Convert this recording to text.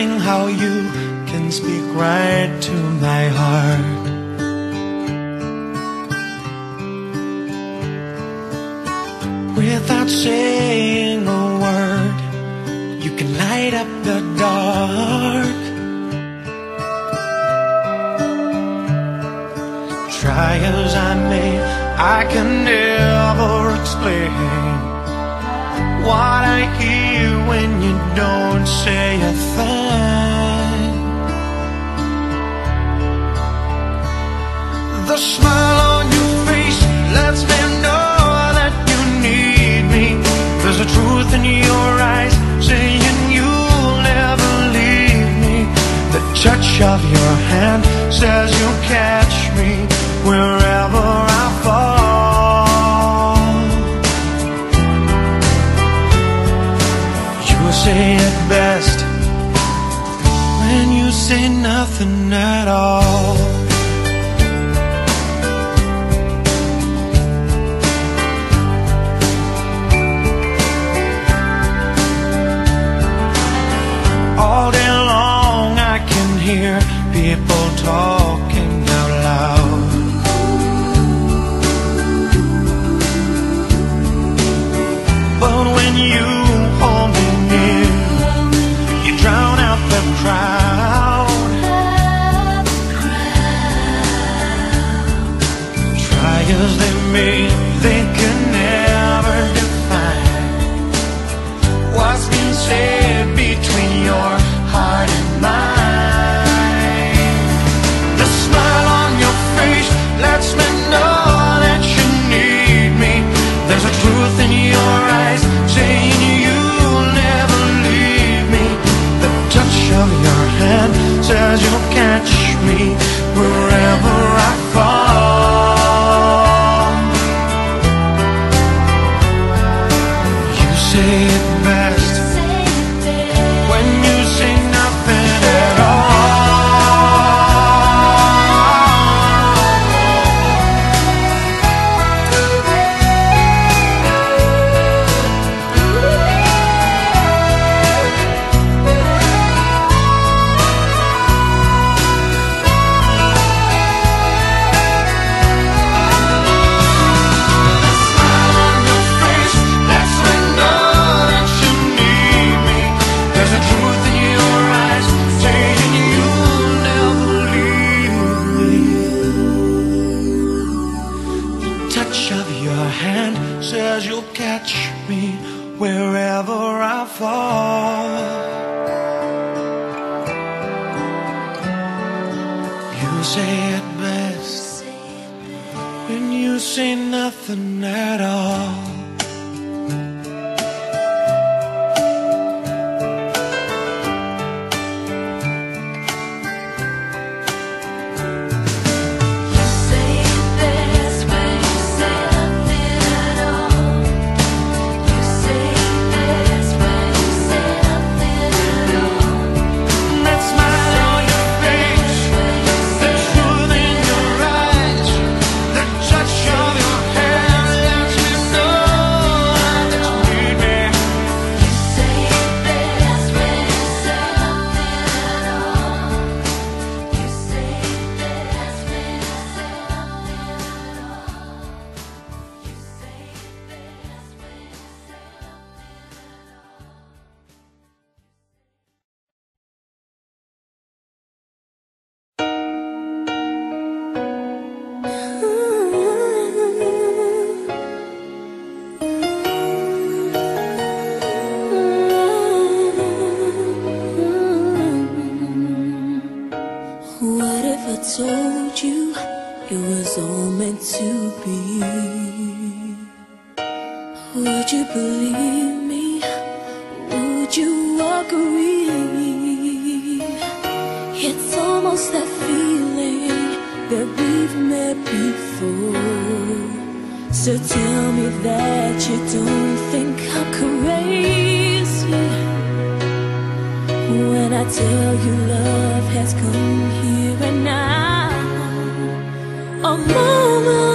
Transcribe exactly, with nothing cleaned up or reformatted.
amazing how you can speak right to my heart. Without saying a word, you can light up the dark. Try as I may, I can never explain what I hear when you don't say a thing. The smile on your face lets me know that you need me. There's a truth in your eyes saying you'll never leave me. The touch of your hand says you'll catch me wherever I fall. You say it best when you say nothing at all. All day long I can hear people talking out loud. But when you hold me near, you drown out the crowd. Try as they may, they can never define what's been said between your heart and mine. The smile on your face lets me know that you need me. There's a truth in your eyes saying you'll never leave me. The touch of your hand says you'll catch me wherever I fall. You say it best when you say nothing at all. A moment